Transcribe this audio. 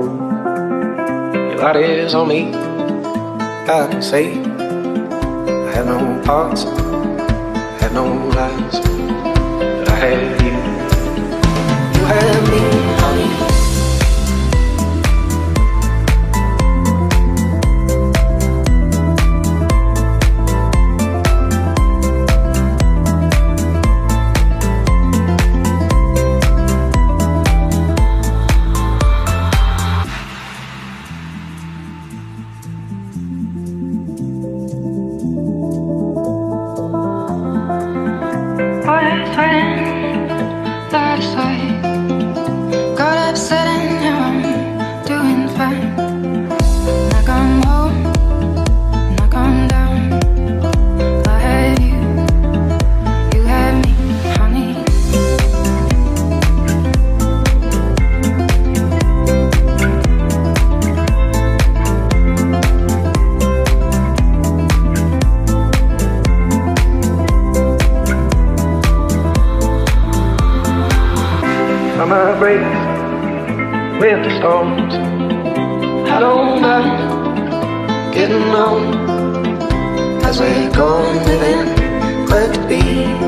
A lot is on me, I can say. I had no parts, I had no lies, but I had you. You had me, honey. Summer breaks with the storms. I don't mind getting on as we're going within what could be.